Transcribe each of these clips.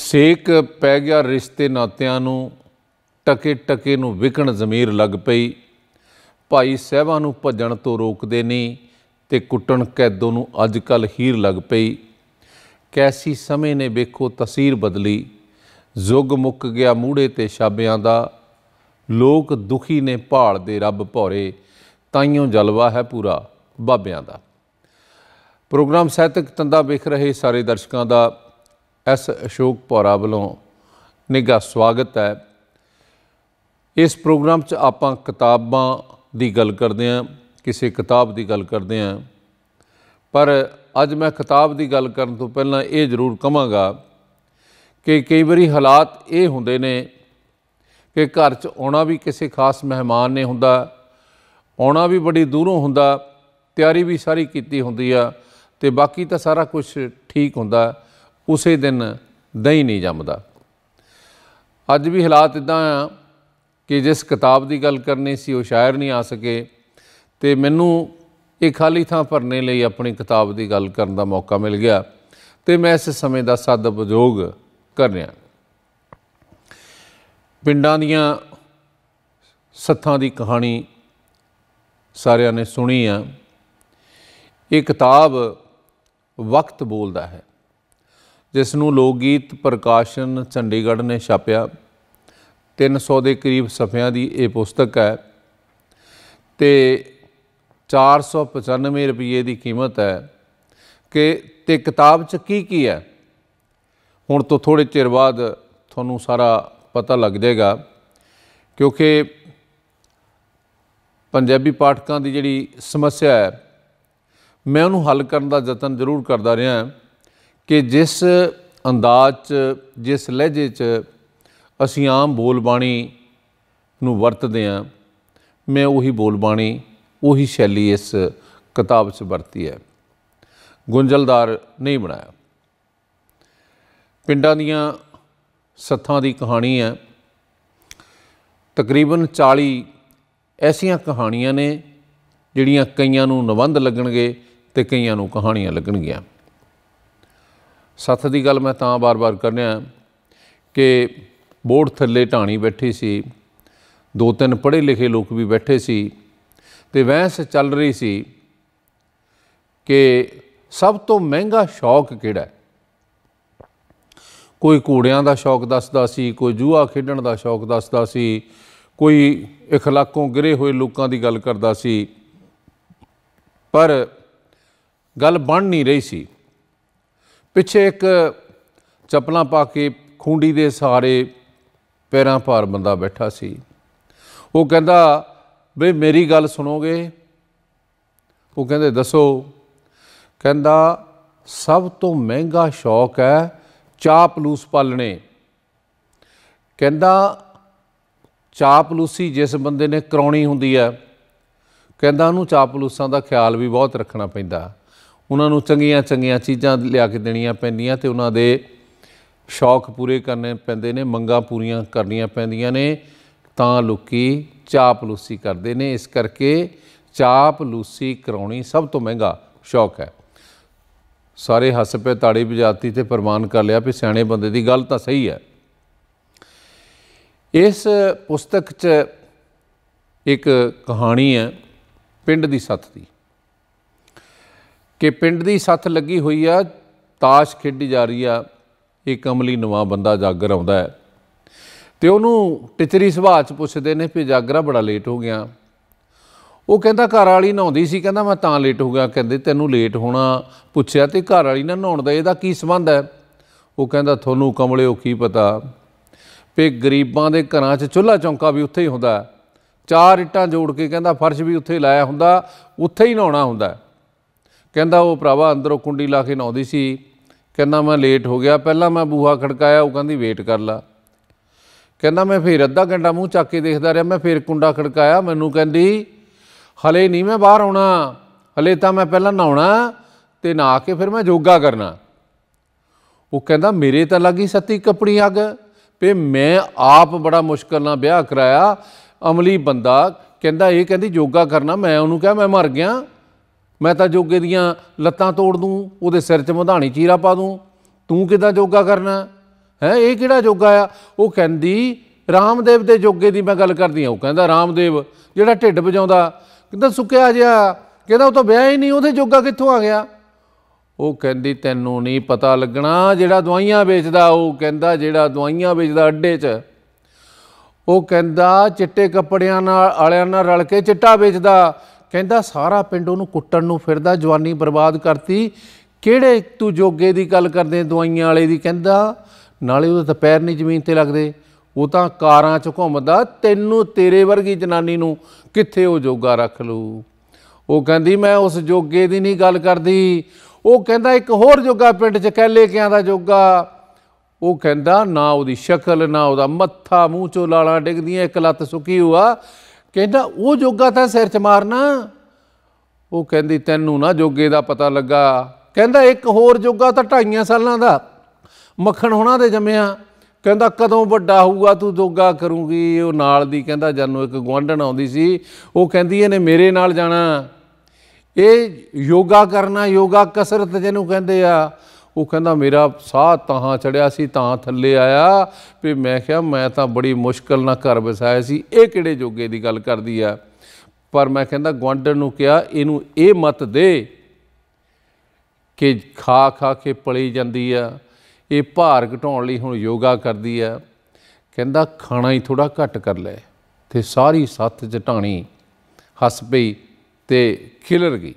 सेक पै गया रिश्ते नात्यां नूं, टके टके नूं विकण ज़मीर लग पई। भाई साहिबां नूं भजन तो रोकदे नहीं ते कुटण कैदों नूं अज कल हीर लग पई। कैसी समय ने वेखो तस्वीर बदली, जुग मुक गया मूढ़े ते शाबियां दा। लोग दुखी ने भाल दे रब भौरे, ताइयों जलवा है पूरा बाबियां दा। प्रोग्राम साहित्यक तंदा वेख रहे सारे दर्शकों का एस अशोक भौरा वालों निघा स्वागत है। इस प्रोग्राम आप किताबां दी गल करते हैं, किसी किताब की गल करते हैं, पर अज मैं किताब की गल करन तो पहला ये जरूर कहांगा कि कई बारी हालात ये होंदे ने कि घर च आना भी किसी खास मेहमान ने हुंदा, आना भी बड़ी दूरों हुंदा, तैयारी भी सारी कीती हुंदी आ ते बाकी तो सारा कुछ ठीक होंदा, उसे दिन दही नहीं जमदा। अज भी हालात इदा कि जिस किताब की गल करनी सी वो शायर नहीं आ सके तो मैनू ये खाली थां भरने लिए अपनी किताब की गल करन दा मौका मिल गया तो मैं इस समय का सद उपयोग कर रहा। पिंडां दीयां सत्थां दी कहानी सारियां ने सुनी है। ये किताब वक्त बोलता है, जिसनू लोक गीत प्रकाशन चंडीगढ़ ने छापिया। 300 के करीब सफ़िया की ये पुस्तक है तो 495 रुपये की कीमत है। कि किताब च की है हुण तो थोड़े चिर बाद तुहानू सारा पता लग जाएगा, क्योंकि पंजाबी पाठकों की जिहड़ी समस्या है मैं उन्होंने हल करने का जतन जरूर करता रहा कि जिस अंदाज जिस लहजे असीं आम बोलबाणी नूं वरतदे हां, मैं उही बोलबाणी उही शैली इस किताब च वरती है, गुंझलदार नहीं बनाया। पिंडां दीयां सत्थां दी कहानी है। तकरीबन 40 ऐसियां कहानियां ने जिहड़ियां कईयां नूं निबंध लगणगे ते कईयां नूं कहानियां लगणगियां। सत्थ दी गल मैं तां बार-बार कर रहा कि बोर्ड थल्ले ढाणी बैठी सी, 2-3 पढ़े लिखे लोग भी बैठे सी ते वहस चल रही सी कि सब तो महंगा शौक किहड़ा है। कोई घोड़ियां दा शौक दसदा सी, कोई जूआ खेडण दा शौक दसदा सी, कोई इखलाकों गिरे हुए लोगों की गल करता सी, पर गल बन नहीं रही सी। पिछे एक चप्पलां पा के खूंडी के सहारे पैरां भार बंदा बैठा सी, वो कहता बे मेरी गल सुनोगे? वो कहते दसो। कहता सब तो महंगा शौक है चापलूस पालने। कहता चापलूसी जिस बंदे ने कराउणी हुंदी है, कहता उन्होंने चापलूसां दा ख्याल भी बहुत रखना पैंदा, उन्होंने चंगियां चंगियां चीज़ां लिया के देणियां पैंदियां ते उन्हां दे शौक पूरे करने पैंदे ने, मंगां पूरीआं करनियां पैंदियां ने, तां लोकी चापलूसी करदे ने। इस करके चापलूसी कराउणी सब तो महंगा शौक है। सारे हस पे, ताड़ी बजाती ते प्रमाण कर लिया भी सियाणे बंदे दी गल तां सही है। इस पुस्तक च एक कहानी है पिंड दी सत्थ दी कि पिंड दी सत्थ लगी हुई आ, ताश खेडी जा रही आ। एक अमली नवां बंदा जागर आउंदा है ते उहनूं टिचरी सुभाअ च पुछदे ने भी जागरा बड़ा लेट हो गया। वो कहता घर वाली नहाउंदी सी, कहता मैं तां लेट हो गया। कहते तैनूं लेट होना पुछिया ते घर वाली नाल नहाउण दा इहदा की संबंध है? वो कहता तुहानूं कमलिओ की पता पे गरीबां दे घरां च चुल्हा चौंका भी उत्थे ही हुंदा, 4 इट्टां जोड़ के कहंदा फर्श भी उत्थे लाया हुंदा, उत्थे ही नहाउणा हुंदा। कहंदा वो भरावा अंदरों कुंडी ला के नहाउंदी सी। कहंदा मैं लेट हो गया, पहला मैं बूहा खड़काया, वो कहंदी वेट कर ला। कहंदा मैं फिर अद्धा घंटा मूँह चक के देखदा रिहा, मैं फिर कुंडा खड़काया, मैनूं कहंदी हले नहीं मैं बाहर आउणा, हले तां मैं पहला नहाउणा ते नहा के फिर मैं योगा करना। वो कहंदा मेरे तां लगी सत्ती कपड़ी अग पे, मैं आप बड़ा मुश्किल नाल ब्याह कराया, अमली बंदा कहंदा ये कहंदी योगा करना, मैं उन्होंने कहा मैं मर गया, मैं तो योगे दीयां लत्तां तोड़ दूँ, उहदे सिर च मधाणी चीरा पा दूँ, तू किदां योगा करना है ये किहड़ा जोगा आ। वो कहती रामदेव के जोगे की मैं गल करती हाँ। वह कहता रामदेव जिहड़ा ढिड वजाउंदा कहता सुक्या जिहा कहता वह तो ब्याह ही नहीं, उहदे जोगा कित्थों आ गया। ਉਹ ਕਹਿੰਦੀ ਤੈਨੂੰ नहीं पता लगना ਜਿਹੜਾ ਦਵਾਈਆਂ ਵੇਚਦਾ। ਉਹ ਕਹਿੰਦਾ ਜਿਹੜਾ ਦਵਾਈਆਂ ਵੇਚਦਾ ਅੱਡੇ 'ਚ। ਉਹ ਕਹਿੰਦਾ ਚਿੱਟੇ ਕੱਪੜਿਆਂ ਨਾਲ ਆਲਿਆਂ ਨਾਲ ਰਲ ਕੇ ਚਿੱਟਾ ਵੇਚਦਾ। ਕਹਿੰਦਾ ਸਾਰਾ ਪਿੰਡ ਉਹਨੂੰ ਕੁੱਟਣ ਨੂੰ ਫਿਰਦਾ, ਜਵਾਨੀ ਬਰਬਾਦ ਕਰਤੀ। ਕਿਹੜੇ ਤੂੰ ਜੋਗੇ ਦੀ ਗੱਲ ਕਰਦੇ ਦਵਾਈਆਂ ਵਾਲੇ ਦੀ। ਕਹਿੰਦਾ ਨਾਲੇ ਉਹਦੇ ਤਾਂ ਪੈਰ ਨਹੀਂ ਜ਼ਮੀਨ ਤੇ ਲੱਗਦੇ, ਉਹ ਤਾਂ ਕਾਰਾਂ 'ਚ ਘੁੰਮਦਾ, ਤੈਨੂੰ ਤੇਰੇ ਵਰਗੀ ਜਨਾਨੀ ਨੂੰ ਕਿੱਥੇ ਉਹ ਜੋਗਾ ਰੱਖ ਲੂ। ਉਹ ਕਹਿੰਦੀ ਮੈਂ ਉਸ ਜੋਗੇ ਦੀ ਨਹੀਂ ਗੱਲ ਕਰਦੀ। ਉਹ ਕਹਿੰਦਾ ਇੱਕ ਹੋਰ ਜੋਗਾ ਪਿੰਡ 'ਚ ਕਹਿਲੇ ਕਿਆਂ ਦਾ ਜੋਗਾ। ਉਹ ਕਹਿੰਦਾ ਨਾ ਉਹਦੀ ਸ਼ਕਲ ਨਾ ਉਹਦਾ ਮੱਥਾ, ਮੂੰਹ 'ਚੋਂ ਲਾਲਾਂ ਡਿੱਗਦੀਆਂ, ਇੱਕ ਲੱਤ ਸੁੱਕੀ ਹੋਆ। ਕਹਿੰਦਾ ਉਹ ਜੋਗਾ ਤਾਂ ਸਿਰ 'ਚ ਮਾਰਨਾ। ਉਹ ਕਹਿੰਦੀ ਤੈਨੂੰ ਨਾ ਜੋਗੇ ਦਾ ਪਤਾ ਲੱਗਾ। ਕਹਿੰਦਾ ਇੱਕ ਹੋਰ ਜੋਗਾ ਤਾਂ 2.5 ਸਾਲਾਂ ਦਾ ਮੱਖਣ ਹੋਣਾ ਦੇ ਜੰਮਿਆ। ਕਹਿੰਦਾ ਕਦੋਂ ਵੱਡਾ ਹੋਊਗਾ ਤੂੰ ਜੋਗਾ ਕਰੂੰਗੀ। ਉਹ ਨਾਲ ਦੀ ਕਹਿੰਦਾ ਜਾਨੂੰ ਇੱਕ ਗੁਆਂਢਣ ਆਉਂਦੀ ਸੀ, ਉਹ ਕਹਿੰਦੀ ਇਹਨੇ ਮੇਰੇ ਨਾਲ ਜਾਣਾ, ये योगा करना, योगा कसरत जिन्हों कहते आ। वो कहता मेरा साह तहां चढ़िया सी तां थले आया भी मैं क्या मैं तो बड़ी मुश्किल ना घर बसाया सी, ये किहड़े जोगे की गल करदी आ। पर मैं कहता गुआंढण नूं कहा इहनूं ये मत दे कि खा खा के पली जांदी आ, ये भार घटाउण लई हुण योगा करदी आ। कहता खाना ही थोड़ा घट कर लै ते सारी सत्त जटाणी हस पई ते खिलर गई।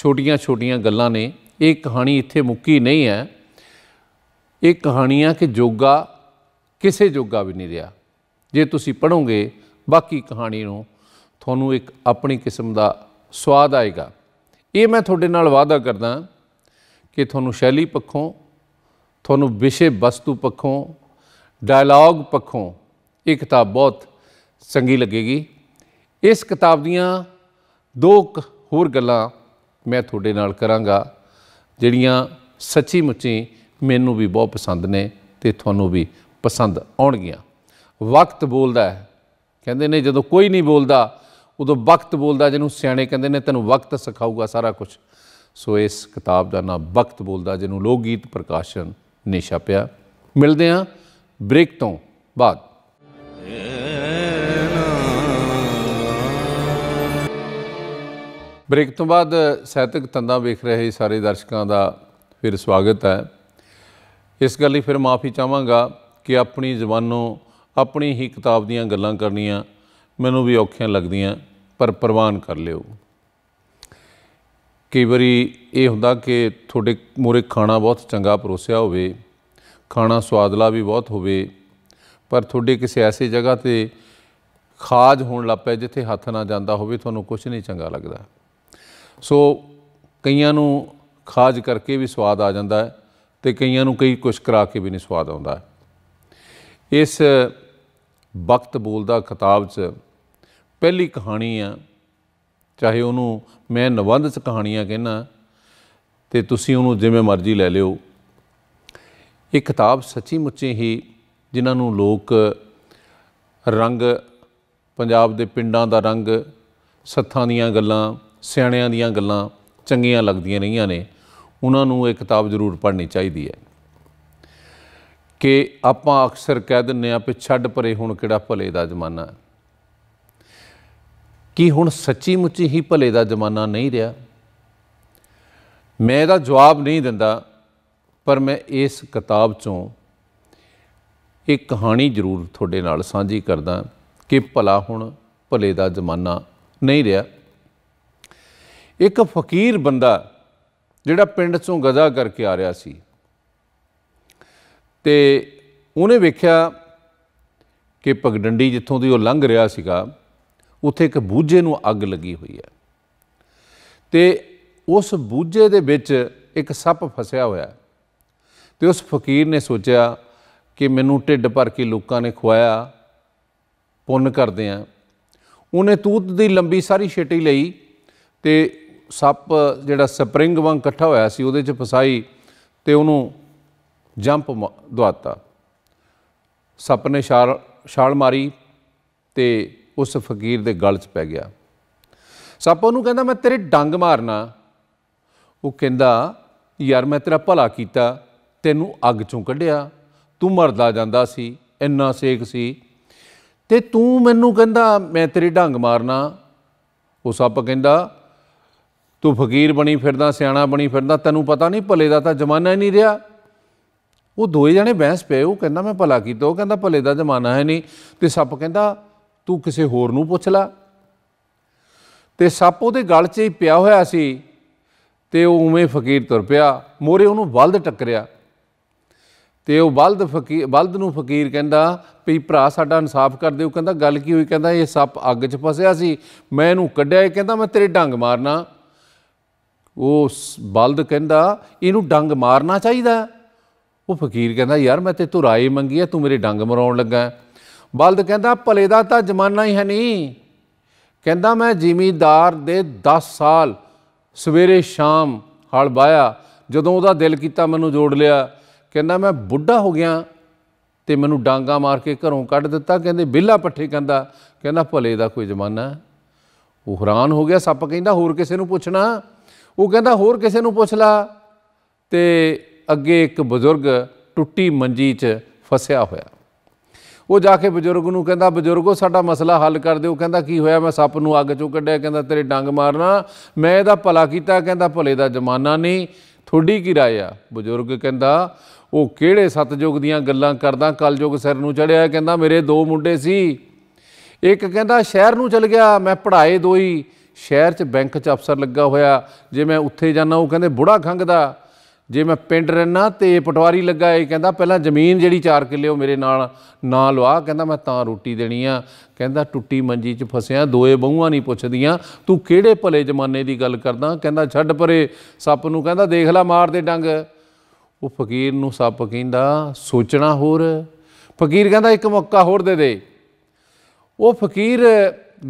छोटिया छोटिया गल्लां ने, ये कहानी इत्थे मुक्की नहीं है। ये कहानी है कि जोगा किसे जोगा भी नहीं रहा। जे तुसी पढ़ोगे बाकी कहानी नूं तुहानूं एक अपनी किस्म दा स्वाद आएगा। ये मैं तुहाडे नाल वादा करदा कि तुहानूं शैली पक्षों, तुहानूं विषय वस्तु पक्षों, डायलॉग पक्षों ये किताब बहुत चंगी लगेगी। इस किताब दियां दो होर गल्लां मैं तुहाडे नाल करांगा जिहड़ियां सच्ची मुच्ची मैनूं भी बहुत पसंद ने ते तुहानूं भी पसंद आउणगीआं। वक्त बोलदा है, कहंदे ने जदों कोई नहीं बोलदा उदों वक्त बोलदा, जिहनूं सियाणे कहंदे ने तैनूं वक्त सिखाऊगा सारा कुछ। सो इस किताब दा नाम वक्त बोलदा, जिहनूं लोक गीत प्रकाशन ने छापिआ। मिलदे हां ब्रेक तों बाद। ब्रेक तो बाद साहित्यक तंदा वेख रहे सारे दर्शकों का फिर स्वागत है। इस गल फिर माफ़ी चाहवागा कि अपनी जबानों अपनी ही किताब दीयां गल्लां करनियां मैनूं भी औखियां लगदियां, पर प्रवान कर लिओ। कई बारी ये हुंदा कि तुहाडे मूरे खाना बहुत चंगा परोसिया होवे, खाना स्वादला भी बहुत होवे, पर तुहाडे किसी ऐसी जगह ते खाज होण लग पए जिथे हथ ना जांदा होवे, तुहानूं कुछ नहीं चंगा लगदा। सो कईयां नूं खाज करके भी स्वाद आ जाता है तो कईयां नूं कई कुछ करा के भी नहीं स्वाद आता है। इस वक्त बोलदा किताब च पहली कहानी आ, चाहे उहनूं मैं निबंध च कहानियां कहना तो तुसीं उहनूं जिवें मर्जी लै लिओ। ये किताब सच्ची मुच्ची ही जिन्हां नूं लोग रंग पंजाब दे पिंडां दा रंग, सत्थां दीयां गल्लां, ਸਿਆਣਿਆਂ ਦੀਆਂ ਗੱਲਾਂ ਚੰਗੀਆਂ ਲੱਗਦੀਆਂ ਰਹੀਆਂ ਨੇ, ਉਹਨਾਂ ਨੂੰ ਇਹ ਕਿਤਾਬ ਜ਼ਰੂਰ ਪੜ੍ਹਨੀ ਚਾਹੀਦੀ ਹੈ। ਕਿ ਆਪਾਂ ਅਕਸਰ ਕਹਿ ਦਿੰਦੇ ਹਾਂ ਵੀ ਛੱਡ ਪਰੇ ਹੁਣ ਕਿਹੜਾ ਭਲੇ ਦਾ ਜ਼ਮਾਨਾ ਹੈ। ਕੀ ਹੁਣ ਸੱਚੀ ਮੁੱਚੀ ਹੀ ਭਲੇ ਦਾ ਜ਼ਮਾਨਾ ਨਹੀਂ ਰਿਹਾ? ਮੈਂ ਇਹਦਾ ਜਵਾਬ ਨਹੀਂ ਦਿੰਦਾ, ਪਰ ਮੈਂ ਇਸ ਕਿਤਾਬ 'ਚੋਂ ਇੱਕ ਕਹਾਣੀ ਜ਼ਰੂਰ ਤੁਹਾਡੇ ਨਾਲ ਸਾਂਝੀ ਕਰਦਾ ਕਿ ਭਲਾ ਹੁਣ ਭਲੇ ਦਾ ਜ਼ਮਾਨਾ ਨਹੀਂ ਰਿਹਾ। एक फकीर बंदा जिहड़ा पिंड चों गजा करके आ रहा सी ते उहने वेख्या कि पगडंडी जिथों दी ओह लंघ रहा सीगा उत्थे एक बूझे नूं अग लगी हुई है ते उस बूझे दे विच एक सप फसिया होया। ते उस फकीर ने सोचा कि मैनूं ढिड भर के लोकां ने खवाया, पुन्न करदे आ। उहने तूत दी लंबी सारी छेटी लई ते सप जिहड़ा स्प्रिंग वांग इकट्ठा होया सी उहदे च फसाई ते उहनूं जंप दवाता। सप ने छाल मारी ते उस फकीर दे गल च पै गया। सप उहनूं कहंदा मैं तेरे डंग मारना। वो कहंदा यार मैं तेरा भला कीता, तैनूं अग चों कढिया, ਤੂੰ ਮਰਦਾ ਜਾਂਦਾ ਸੀ, ਇੰਨਾ ਸੇਕ ਸੀ ਤੇ ਤੂੰ ਮੈਨੂੰ ਕਹਿੰਦਾ ਮੈਂ ਤੇਰੇ ਢੰਗ ਮਾਰਨਾ। ਉਹ ਸੱਪ ਕਹਿੰਦਾ ਤੂੰ ਫਕੀਰ ਬਣੀ ਫਿਰਦਾ, ਸਿਆਣਾ ਬਣੀ ਫਿਰਦਾ, ਤੈਨੂੰ ਪਤਾ ਨਹੀਂ ਭਲੇ ਦਾ ਤਾਂ ਜ਼ਮਾਨਾ ਹੀ ਨਹੀਂ ਰਿਹਾ। ਉਹ ਦੋਏ ਜਣੇ ਬਹਿਸ ਪਏ, ਉਹ ਕਹਿੰਦਾ ਮੈਂ ਭਲਾ ਕੀਤਾ, ਉਹ ਕਹਿੰਦਾ ਭਲੇ ਦਾ ਜ਼ਮਾਨਾ ਹੈ ਨਹੀਂ। ਤੇ ਸੱਪ ਕਹਿੰਦਾ ਤੂੰ ਕਿਸੇ ਹੋਰ ਨੂੰ ਪੁੱਛ ਲੈ। ਤੇ ਸੱਪ ਉਹਦੇ ਗਲ 'ਚ ਹੀ ਪਿਆ ਹੋਇਆ ਸੀ ਤੇ ਉਹ ਉਵੇਂ ਫਕੀਰ ਤੁਰ ਪਿਆ। ਮੋਹਰੇ ਉਹਨੂੰ ਬਲਦ ਟੱਕਰਿਆ ਤੇ ਉਹ ਬਲਦ ਨੂੰ ਫਕੀਰ ਕਹਿੰਦਾ ਵੀ ਭਰਾ ਸਾਡਾ ਇਨਸਾਫ ਕਰ ਦਿਓ। ਕਹਿੰਦਾ ਗੱਲ ਕੀ ਹੋਈ? ਕਹਿੰਦਾ ਇਹ ਸੱਪ ਅੱਗ 'ਚ ਫਸਿਆ ਸੀ, ਮੈਂ ਇਹਨੂੰ ਕੱਢਿਆ, ਕਹਿੰਦਾ ਮੈਂ ਤੇਰੇ ਡੰਗ ਮਾਰਨਾ। ਉਹ ਬਲਦ ਕਹਿੰਦਾ ਇਹਨੂੰ ਡੰਗ ਮਾਰਨਾ ਚਾਹੀਦਾ। ਉਹ ਫਕੀਰ ਕਹਿੰਦਾ ਯਾਰ ਮੈਂ ਤੇ ਤੂੰ ਰਾਏ ਮੰਗੀ ਆ, ਤੂੰ ਮੇਰੇ ਡੰਗ ਮਰਾਉਣ ਲੱਗਾ। ਬਲਦ ਕਹਿੰਦਾ ਭਲੇ ਦਾ ਤਾਂ ਜ਼ਮਾਨਾ ਹੀ ਹੈ ਨਹੀਂ। ਕਹਿੰਦਾ ਮੈਂ ਜ਼ਿਮੀਦਾਰ ਦੇ 10 ਸਾਲ ਸਵੇਰੇ ਸ਼ਾਮ ਹਲ ਵਾਹਿਆ, ਜਦੋਂ ਉਹਦਾ ਦਿਲ ਕੀਤਾ ਮੈਨੂੰ ਜੋੜ ਲਿਆ। ਕਹਿੰਦਾ ਮੈਂ ਬੁੱਢਾ ਹੋ ਗਿਆ ਤੇ ਮੈਨੂੰ ਡਾਂਗਾ ਮਾਰ ਕੇ ਘਰੋਂ ਕੱਢ ਦਿੱਤਾ, ਕਹਿੰਦੇ ਬਿੱਲਾ ਪੱਠੇ ਕਹਿੰਦਾ। ਕਹਿੰਦਾ ਭਲੇ ਦਾ ਕੋਈ ਜ਼ਮਾਨਾ? ਉਹ ਹੈਰਾਨ ਹੋ ਗਿਆ। ਸੱਪ ਕਹਿੰਦਾ ਹੋਰ ਕਿਸੇ ਨੂੰ ਪੁੱਛਣਾ? ਉਹ ਕਹਿੰਦਾ ਹੋਰ ਕਿਸੇ ਨੂੰ ਪੁੱਛ ਲਾ। ਤੇ ਅੱਗੇ ਇੱਕ ਬਜ਼ੁਰਗ ਟੁੱਟੀ ਮੰਜੀ 'ਚ ਫਸਿਆ ਹੋਇਆ, ਉਹ ਜਾ ਕੇ ਬਜ਼ੁਰਗ ਨੂੰ ਕਹਿੰਦਾ ਬਜ਼ੁਰਗੋ ਸਾਡਾ ਮਸਲਾ ਹੱਲ ਕਰ ਦਿਓ। ਕਹਿੰਦਾ ਕੀ ਹੋਇਆ? ਮੈਂ ਸੱਪ ਨੂੰ ਅੱਗ 'ਚੋਂ ਕੱਢਿਆ, ਕਹਿੰਦਾ ਤੇਰੇ ਡੰਗ ਮਾਰਨਾ, ਮੈਂ ਇਹਦਾ ਭਲਾ ਕੀਤਾ। ਕਹਿੰਦਾ ਭਲੇ ਦਾ ਜ਼ਮਾਨਾ ਨਹੀਂ, ਤੁਹਾਡੀ ਕੀ ਰਾਏ ਆ? ਬਜ਼ੁਰਗ ਕਹਿੰਦਾ ਉਹ ਕਿਹੜੇ ਸਤਜੁਗ ਦੀਆਂ ਗੱਲਾਂ ਕਰਦਾ, ਕਲਯੁਗ ਸਿਰ ਨੂੰ ਚੜਿਆ। ਕਹਿੰਦਾ ਮੇਰੇ 2 ਮੁੰਡੇ ਸੀ, ਇੱਕ ਕਹਿੰਦਾ ਸ਼ਹਿਰ ਨੂੰ ਚਲ ਗਿਆ, ਮੈਂ ਪੜ੍ਹਾਏ ਦੋਈ, ਸ਼ਹਿਰ 'ਚ ਬੈਂਕ 'ਚ ਅਫਸਰ ਲੱਗਾ ਹੋਇਆ, ਜੇ ਮੈਂ ਉੱਥੇ ਜਾਣਾ ਉਹ ਕਹਿੰਦੇ ਬੁੜਾ ਖੰਘਦਾ, ਜੇ ਮੈਂ ਪਿੰਡ ਰਹਿਣਾ ਤੇ ਪਟਵਾਰੀ ਲੱਗਾ। ਇਹ ਕਹਿੰਦਾ ਪਹਿਲਾਂ ਜ਼ਮੀਨ ਜਿਹੜੀ 4 ਕਿੱਲੇ ਉਹ ਮੇਰੇ ਨਾਲ ਨਾ ਲਵਾ, ਕਹਿੰਦਾ ਮੈਂ ਤਾਂ ਰੋਟੀ ਦੇਣੀ ਆ। ਕਹਿੰਦਾ ਟੁੱਟੀ ਮੰਜੀ 'ਚ ਫਸਿਆ, ਦੋਏ ਬਹੂਆਂ ਨਹੀਂ ਪੁੱਛਦੀਆਂ, ਤੂੰ ਕਿਹੜੇ ਭਲੇ ਜ਼ਮਾਨੇ ਦੀ ਗੱਲ ਕਰਦਾ? ਕਹਿੰਦਾ ਛੱਡ ਪਰੇ। ਸੱਪ ਨੂੰ ਕਹਿੰਦਾ ਦੇਖ ਲੈ ਮਾਰ ਦੇ ਡੰਗ। ਉਹ ਫਕੀਰ ਨੂੰ ਸੱਪ ਕਹਿੰਦਾ ਸੋਚਣਾ ਹੋਰ। ਫਕੀਰ ਕਹਿੰਦਾ ਇੱਕ ਮੌਕਾ ਹੋਰ ਦੇ ਦੇ। ਉਹ ਫਕੀਰ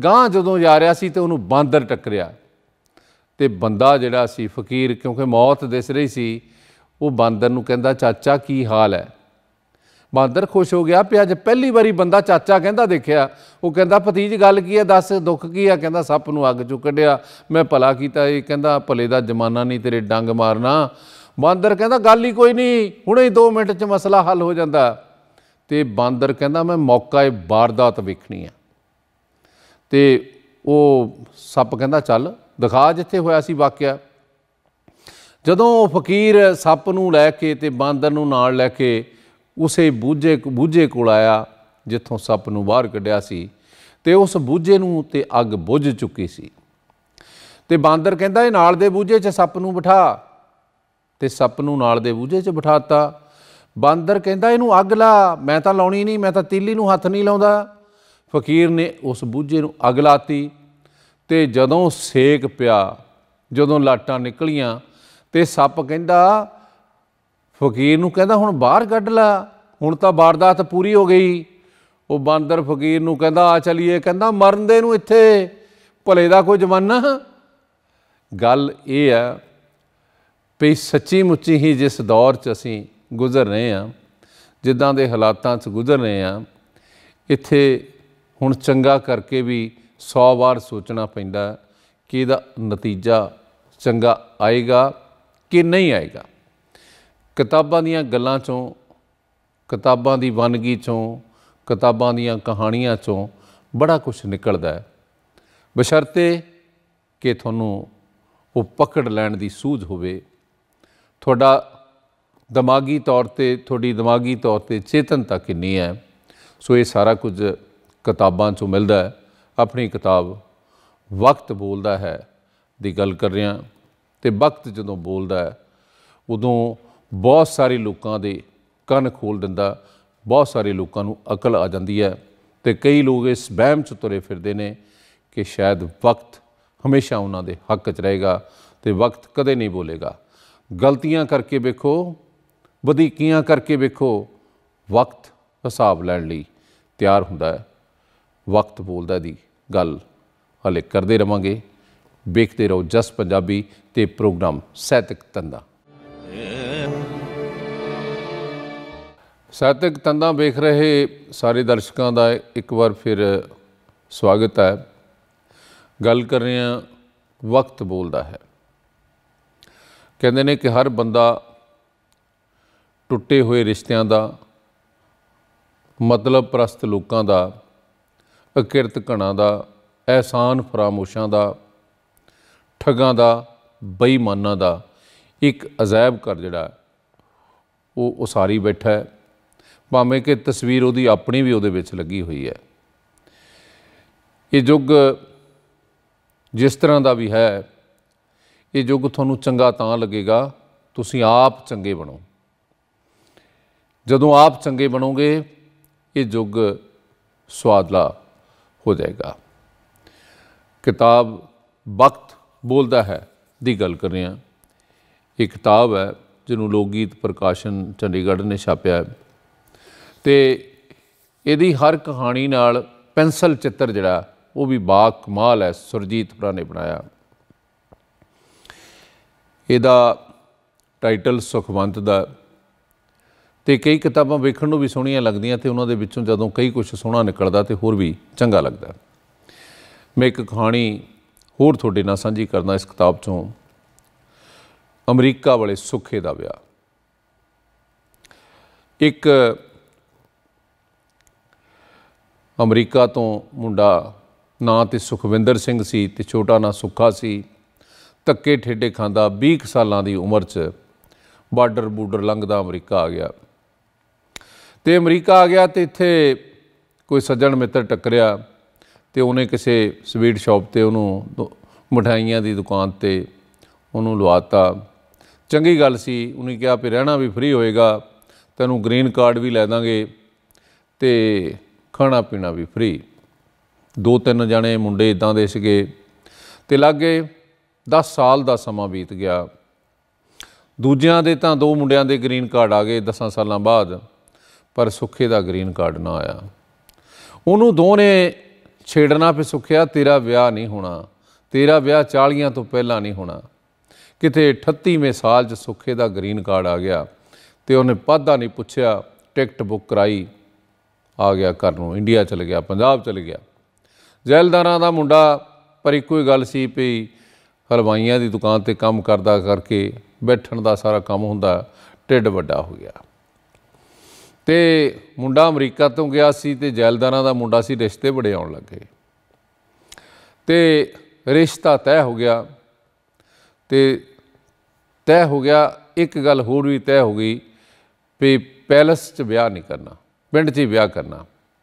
ਗਾਂ ਜਦੋਂ ਜਾ ਰਿਹਾ ਸੀ ਤੇ ਉਹਨੂੰ ਬਾਂਦਰ ਟੱਕਰਿਆ ਤੇ ਬੰਦਾ ਜਿਹੜਾ ਸੀ ਫਕੀਰ, ਕਿਉਂਕਿ ਮੌਤ ਦਿਸ ਰਹੀ ਸੀ, ਉਹ ਬਾਂਦਰ ਨੂੰ ਕਹਿੰਦਾ ਚਾਚਾ ਕੀ ਹਾਲ ਹੈ? ਬਾਂਦਰ ਖੁਸ਼ ਹੋ ਗਿਆ ਪਿਆ, ਅੱਜ ਪਹਿਲੀ ਵਾਰੀ ਬੰਦਾ ਚਾਚਾ ਕਹਿੰਦਾ ਦੇਖਿਆ। ਉਹ ਕਹਿੰਦਾ ਭਤੀਜ ਗੱਲ ਕੀ ਹੈ ਦੱਸ, ਦੁੱਖ ਕੀ ਆ? ਕਹਿੰਦਾ ਸੱਪ ਨੂੰ ਅੱਗ 'ਚੋਂ ਕੱਢਿਆ, ਮੈਂ ਭਲਾ ਕੀਤਾ। ਇਹ ਕਹਿੰਦਾ ਭਲੇ ਦਾ ਜ਼ਮਾਨਾ ਨਹੀਂ, ਤੇਰੇ ਡੰਗ ਮਾਰਨਾ। ਬਾਂਦਰ ਕਹਿੰਦਾ ਗੱਲ ਹੀ ਕੋਈ ਨਹੀਂ, ਹੁਣੇ 2 ਮਿੰਟ 'ਚ ਮਸਲਾ ਹੱਲ ਹੋ ਜਾਂਦਾ। ਤੇ ਬਾਂਦਰ ਕਹਿੰਦਾ ਮੈਂ ਮੌਕਾ ਏ ਵਾਰਦਾਤ ਵੇਖਣੀ ਆ। ਤੇ ਉਹ ਸੱਪ ਕਹਿੰਦਾ ਚੱਲ ਦਿਖਾ ਜਿੱਥੇ ਹੋਇਆ ਸੀ ਵਾਕਿਆ। ਜਦੋਂ ਉਹ ਫਕੀਰ ਸੱਪ ਨੂੰ ਲੈ ਕੇ ਤੇ ਬਾਂਦਰ ਨੂੰ ਨਾਲ ਲੈ ਕੇ ਉਸੇ ਬੂਝੇ ਕੋਲ ਆਇਆ ਜਿੱਥੋਂ ਸੱਪ ਨੂੰ ਬਾਹਰ ਕੱਢਿਆ ਸੀ, ਤੇ ਉਸ ਬੂਝੇ ਨੂੰ ਤੇ ਅੱਗ ਬੁੱਝ ਚੁੱਕੀ ਸੀ। ਤੇ ਬਾਂਦਰ ਕਹਿੰਦਾ ਇਹ ਨਾਲ ਦੇ ਬੂਝੇ 'ਚ ਸੱਪ ਨੂੰ ਬਿਠਾ, ਤੇ ਸੱਪ ਨੂੰ ਨਾਲ ਦੇ ਬੂਝੇ 'ਚ ਬਿਠਾਤਾ। ਬਾਂਦਰ ਕਹਿੰਦਾ ਇਹਨੂੰ ਅੱਗ ਲਾ, ਮੈਂ ਤਾਂ ਲਾਉਣੀ ਨਹੀਂ, ਮੈਂ ਤਾਂ ਤੀਲੀ ਨੂੰ ਹੱਥ ਨਹੀਂ ਲਾਉਂਦਾ। ਫਕੀਰ ਨੇ ਉਸ ਬੂਝੇ ਨੂੰ ਅੱਗ ਲਾਤੀ ਤੇ ਜਦੋਂ ਸੇਕ ਪਿਆ, ਜਦੋਂ ਲਾਟਾਂ ਨਿਕਲੀਆਂ, ਤੇ ਸੱਪ ਕਹਿੰਦਾ ਫਕੀਰ ਨੂੰ ਕਹਿੰਦਾ ਹੁਣ ਬਾਹਰ ਕੱਢ ਲੈ, ਹੁਣ ਤਾਂ ਵਾਰਦਾਤ ਪੂਰੀ ਹੋ ਗਈ। ਉਹ ਬਾਂਦਰ ਫਕੀਰ ਨੂੰ ਕਹਿੰਦਾ ਆ ਚਲੀਏ। ਕਹਿੰਦਾ ਮਰਨ ਦੇ ਨੂੰ ਇੱਥੇ, ਭਲੇ ਦਾ ਕੋਈ ਜ਼ਮਾਨਾ? ਗੱਲ ਇਹ ਹੈ ਵੀ ਸੱਚੀ ਮੁੱਚੀ ਹੀ ਜਿਸ ਦੌਰ 'ਚ ਅਸੀਂ ਗੁਜ਼ਰ ਰਹੇ ਹਾਂ, ਜਿੱਦਾਂ ਦੇ ਹਾਲਾਤਾਂ 'ਚ ਗੁਜ਼ਰ ਰਹੇ ਹਾਂ, ਇੱਥੇ ਹੁਣ ਚੰਗਾ ਕਰਕੇ ਵੀ 100 ਵਾਰ ਸੋਚਣਾ ਪੈਂਦਾ ਕਿ ਇਹਦਾ ਨਤੀਜਾ ਚੰਗਾ ਆਏਗਾ ਕਿ ਨਹੀਂ ਆਏਗਾ। ਕਿਤਾਬਾਂ ਦੀਆਂ ਗੱਲਾਂ 'ਚੋਂ, ਕਿਤਾਬਾਂ ਦੀ ਵੰਨਗੀ 'ਚੋਂ, ਕਿਤਾਬਾਂ ਦੀਆਂ ਕਹਾਣੀਆਂ 'ਚੋਂ ਬੜਾ ਕੁਛ ਨਿਕਲਦਾ ਹੈ, ਬਸ਼ਰਤੇ ਕਿ ਤੁਹਾਨੂੰ ਉਹ ਪਕੜ ਲੈਣ ਦੀ ਸੂਝ ਹੋਵੇ, ਤੁਹਾਡਾ ਦਿਮਾਗੀ ਤੌਰ 'ਤੇ, ਤੁਹਾਡੀ ਦਿਮਾਗੀ ਤੌਰ 'ਤੇ ਚੇਤਨਤਾ ਕਿੰਨੀ ਹੈ। ਸੋ ਇਹ ਸਾਰਾ ਕੁਝ ਕਿਤਾਬਾਂ 'ਚੋਂ ਮਿਲਦਾ ਹੈ। ਆਪਣੀ ਕਿਤਾਬ ਵਕਤ ਬੋਲਦਾ ਹੈ ਦੀ ਗੱਲ ਕਰ ਰਿਹਾ, ਤੇ ਵਕਤ ਜਦੋਂ ਬੋਲਦਾ ਹੈ ਉਦੋਂ ਬਹੁਤ ਸਾਰੇ ਲੋਕਾਂ ਦੇ ਕੰਨ ਖੋਲ੍ਹ ਦਿੰਦਾ, ਬਹੁਤ ਸਾਰੇ ਲੋਕਾਂ ਨੂੰ ਅਕਲ ਆ ਜਾਂਦੀ ਹੈ। ਤੇ ਕਈ ਲੋਕ ਇਸ ਵਹਿਮ 'ਚ ਤੁਰੇ ਫਿਰਦੇ ਨੇ ਕਿ ਸ਼ਾਇਦ ਵਕਤ ਹਮੇਸ਼ਾ ਉਹਨਾਂ ਦੇ ਹੱਕ 'ਚ ਰਹੇਗਾ ਤੇ ਵਕਤ ਕਦੇ ਨਹੀਂ ਬੋਲੇਗਾ। ਗਲਤੀਆਂ ਕਰਕੇ ਵੇਖੋ, ਵਧੀਕੀਆਂ ਕਰਕੇ ਵੇਖੋ, ਵਕਤ ਹਿਸਾਬ ਲੈਣ ਲਈ ਤਿਆਰ ਹੁੰਦਾ ਹੈ। ਵਕਤ ਬੋਲਦਾ ਦੀ ਗੱਲ ਹਲੇ ਕਰਦੇ ਰਵਾਂਗੇ। ਵੇਖਦੇ ਰਹੋ ਜਸ ਪੰਜਾਬੀ ਤੇ ਪ੍ਰੋਗਰਾਮ ਸਾਹਿਤਕ ਤੰਦਾਂ। ਸਾਹਿਤਕ ਤੰਦਾਂ ਵੇਖ ਰਹੇ ਸਾਰੇ ਦਰਸ਼ਕਾਂ ਦਾ ਇੱਕ ਵਾਰ ਫਿਰ ਸਵਾਗਤ ਹੈ। ਗੱਲ ਕਰ ਰਹੇ ਹਾਂ ਵਕਤ ਬੋਲਦਾ ਹੈ। ਕਹਿੰਦੇ ਨੇ ਕਿ ਹਰ ਬੰਦਾ ਟੁੱਟੇ ਹੋਏ ਰਿਸ਼ਤਿਆਂ ਦਾ, मतलब परस्त लोगों का, अकिरत घणा का, एहसान फरामोशा का, ठगों का, बेईमाना का एक अजायब घर जिहड़ा वो उसारी बैठा है। भावें कि तस्वीर वो अपनी भी वो लगी हुई है। ये युग जिस तरह का भी है, ये युग तुहानूं चंगा तां लगेगा तुसी आप चंगे बनो। जदों आप चंगे बनोगे ये युग स्वादला हो जाएगा। किताब वक्त बोलता है दी गल कर रहे हैं। ये किताब है जिन्हों लोक गीत प्रकाशन चंडीगढ़ ने छापिया है ते इहदी हर कहानी नाल पेंसिल चित्र जिहड़ा वो भी बाकमाल है। सुरजीत भरा ने बनाया। इहदा टाइटल सुखवंत दा ते कई किताबां वेखण नूं भी सोहणियां लगदियां ते उन्हां दे विच्चों जदों कई कुछ सोहना निकलदा ते होर भी चंगा लगदा। मैं एक कहानी होर तुहाडे नाल साझी करना इस किताब चों। अमरीका वाले सुखे दा विआह। एक अमरीका तो मुंडा, ना तो सुखविंदर सिंह सी ते छोटा ना सुखा सी, धक्के ठेडे खांदा 20 साल की उम्र च बार्डर बूडर लंघदा अमरीका आ गया। तो अमरीका आ गया तो इत्थे कोई सज्जन मित्र टकरिया तो उन्हें किसी स्वीट शॉप ते उन्होंने मिठाइयां की दुकान ते उन्होंने लवाता। चंगी गल सी। उन्हें कहा भी रहना भी फ्री होएगा, तेनों ग्रीन कार्ड भी लै देंगे तो खाना पीना भी फ्री। 2-3 जने मुंडे इदां दे सीगे ते लग गए। 10 साल का समा बीत गया। दूजियां दे तां 2 मुंडियां दे ग्रीन कार्ड आ गए 10 साल बाद, पर सुखे का ग्रीन कार्ड ना आया। उन्होंने दो ने छेड़ना पे सुखिया तेरा विआह नहीं होना, तेरा विआह 40 तो पहला नहीं होना। किते 38वें साल च सुखे का ग्रीन कार्ड आ गया तो उन्हें पता नहीं पूछया, टिकट बुक कराई, आ गया घर नूं। इंडिया चल गया, पंजाब चल गया। जैलदारां दा मुंडा पर इक्को ही गल सी पई हलवाइयां दी दुकान ते काम करदा करके बैठण दा सारा काम हुंदा, ढिड वड्डा हो गया। ते मुंडा अमरीका तो गया सी ते जैलदारां दा मुंडा सी, रिश्ते बड़े आउण लगे ते रिश्ता तय हो गया। ते तय हो गया एक गल होर भी तय हो गई भी पैलस च विआह नहीं करना, पिंड च ही विआह करना।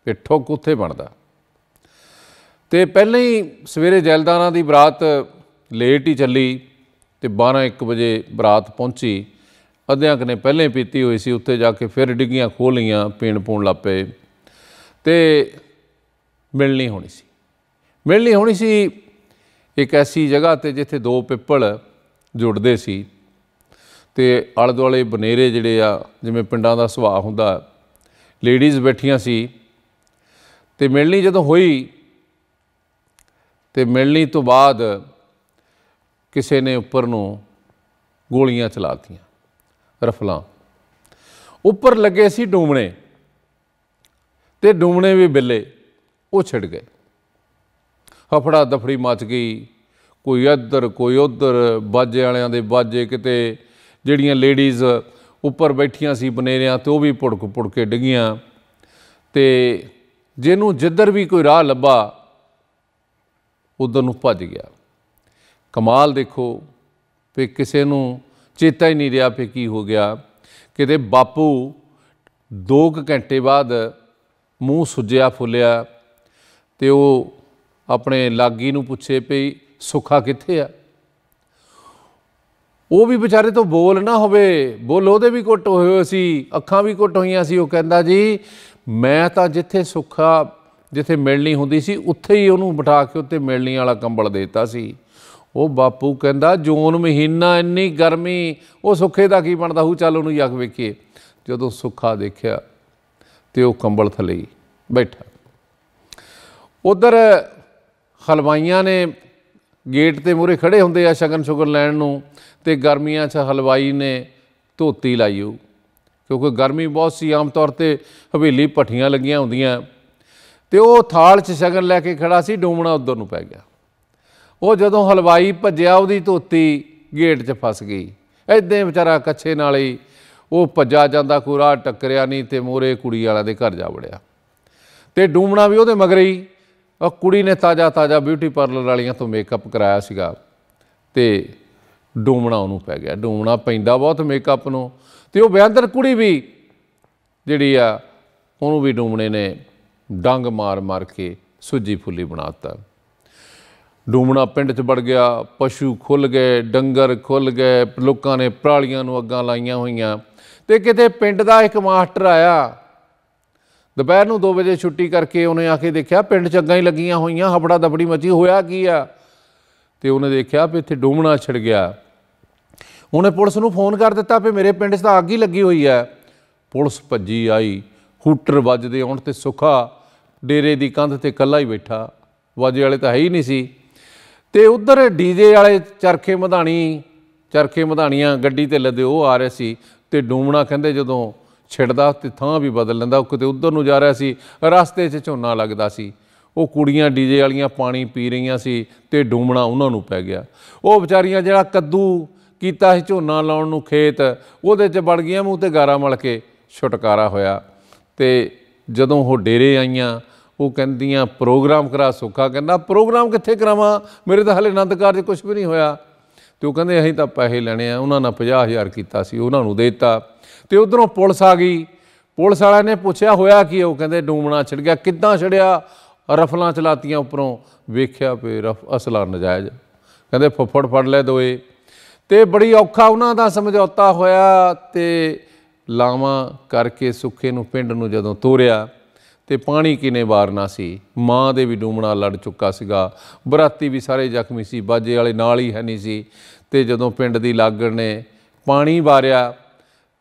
ते ठुक उत्थे बनदा। ते पहले ही सवेरे जैलदारां दी बरात लेट ही चली तो 12-1 बजे बरात पहुँची। अद्धियां कने पहले पीती हुई सी, उत्थे जाके फिर डिग्गियां खोल लियां, पीण पौन लग पे। तो मिलनी होनी सी एक ऐसी जगह ते जिथे 2 पिपल जुड़ते सी ते आले दुआले बनेरे जिहड़े आ जिवें पिंडां दा सुभाव हुंदा। लेडीज़ बैठियां सी ते मिलनी जदों होई तो मिलनी तो बाद किसी ने उपर नूं गोलियां चलातियां, रफलां। उपर लगे सी डूमने ते डूमने भी बिल्ले वो छिड़ गए। हफड़ा दफड़ी मच गई। कोई इधर कोई उधर, बाजे वालियां दे बाजे, किते जिहड़ियां लेडीज़ उपर बैठियां सी बनेरियां तो वह भी भुड़क भुड़क के डिगियां। तो जिन्हों जिधर भी कोई राह लब्बा उधर नूं भज गया। कमाल देखो पे किसी नूं चेता ही नहीं रहा पे की हो गया। किते बापू 2 घंटे बाद मूँह सुजया फुलिया तो वो अपने लागी नूं पुछे पे सुखा कित्थे आ। वो भी बेचारे तो बोल ना होवे, बोल उहदे भी घुट होए होए सी, अखां भी घुट होईयां सी। वो कहंदा जी मैं तां जिथे सुखा जिथे मिलनी हुंदी सी उत्थे ही उहनूं बिठा के उत्ते मिलनी वाला कंबल देता सी। वो बापू कहंदा जून महीना इन्नी गर्मी, वो सुखे दा की बनदा हूँ, चल उहनूं जग वेखिए। जदों सुखा देखिया तो वो कंबल थले ही बैठा। उधर हलवाइयां ने गेट ते मूहरे खड़े हुंदे आ शगन शुगन लैण नूं ते गर्मियां च हलवाई ने धोती लाई हो क्योंकि गर्मी बहुत सी। आम तौर ते हवेली भट्ठियां लगियां हुंदियां ते वो थाल च शगन लैके खड़ा सी। डूमना उधर नूं पै गया। वो जदों हलवाई भज्जिया उहदी धोती गेट च फस गई। इदां बेचारा कच्छे नाल ही वो भज्जा जाता कोई राह टक्करिया नहीं तो मोहरे कुड़ी वाला दे घर जा वड़िया तो डूमना भी वो मगर ही और कुड़ी ने ताज़ा ताज़ा ब्यूटी पार्लर वालियां तो मेकअप कराया सीगा ते डूमना उन्होंने पै गया। डूमना पैंदा बहुत मेकअप नूं ते वो बेअंदर कुड़ी भी जिहड़ी आ उन्होंने भी डूमने ने डंग मार मार के सुजी फुली बनाता। डूमना पिंड च बढ़ गया, पशु खुल गए, डंगर खुल गए, लोगों ने परालियां नूं अग्गां लाइयां होइयां ते किते पिंड दा इक मास्टर आया दोपहर में 2 बजे छुट्टी करके उन्हें आके देखा पिंड च अग्गां ही लगियां होइयां हफड़ा दफड़ी मची होया की आ ते उन्हें देखा भी इत्थे डूमना छिड़ गया। उन्हें पुलिस नूं फोन कर दिता भी मेरे पिंड च तां अग्ग ही लगी हुई है। पुलिस भज्जी आई, हूटर वजदे आउण ते सुखा डेरे की कंध ते कल्ला ही बैठा, वाजे वाले तो है ही नहीं सी ते उधर डीजे वाले चरखे मधानियाँ गड्डी ते लदे वो आ रहे सी ते डूमना कहंदे जदों छिड़दा ते थां भी बदल लैंदा किते उधर नूं जा रहा सी रस्ते 'च झोना लगदा सी। वो कुड़ियाँ डीजे वालियां पानी पी रही सी ते डूमना उन्हां नूं पै गया। वो बेचारियां जिहड़ा कद्दू कीता सी झोना लाउण नूं खेत उहदे 'च वड़ गईयां मूंह ते गारा मल के छुटकारा होया ते जदों वो डेरे आईयां वो कहंदियां प्रोग्राम करा। सुखा कहना प्रोग्राम कित्थे करावां, मेरे तो हाले आनंद कारज कुछ भी नहीं होया ते वो कहंदे असीं तां पैसे लैणे आ। उन्हां नाल 50,000 कीता सी उन्हां नूं दे दित्ता ते उधरों पुलिस आ गई। पुलिस वाले ने पूछया होया कि वो कहंदे डूमना छिड़ गया। किद्दां छिड़िया, रफलां चलातियां उपरों वेख्या पे रफ असला नजायज़, कहंदे फुफड़ फड़ लै दोए ते बड़ी औखा उन्हां दा समझौता होया ते लावां करके सुखे नूं पिंड नूं जदों तोरिया ते पानी किने वारना सी। माँ दे भी डूमना लड़ चुका सीगा, बराती भी सारे जख्मी सी, बाजे वाले नाल ही है नहीं सी ते जदों पिंड दी लागड़ ने पानी वारिया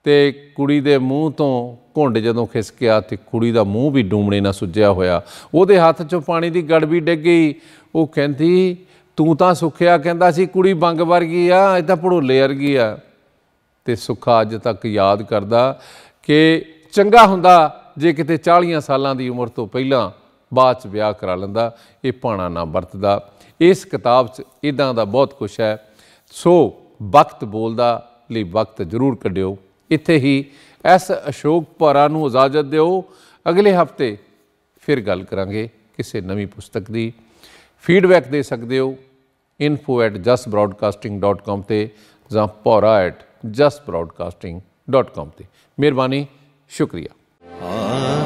ते कुड़ी दे मूँह तो घुंड जदों खिसकिया ते कुड़ी दा मूँह भी डूमने नाल सुज्जिया होया, उहदे हत्थ चों पानी दी गड़बी डिग गई। वो कहंदी तूं तां सुखिया कहंदा सी कुड़ी बंग वर्गी आ, इह तां भड़ोले वर्गी आ। ते सुखा अज तक याद करदा कि चंगा हुंदा जे किते 40 साल की उम्र तो पहला बाद ब्याह करा लैंदा, ये भाणा ना वरतदा। इस किताब च इदां दा बहुत कुछ है। सो वक्त बोलदा लई वक्त जरूर कढिओ। इत्थे ही एस अशोक भौरा नूं इजाजत दिओ। अगले हफ्ते फिर गल करांगे किसी नवी पुस्तक दी। फीडबैक दे सकदे हो info@jasbroadcasting.com ते जां भौरा@jasbroadcasting.com ते। मेहरबानी, शुक्रिया।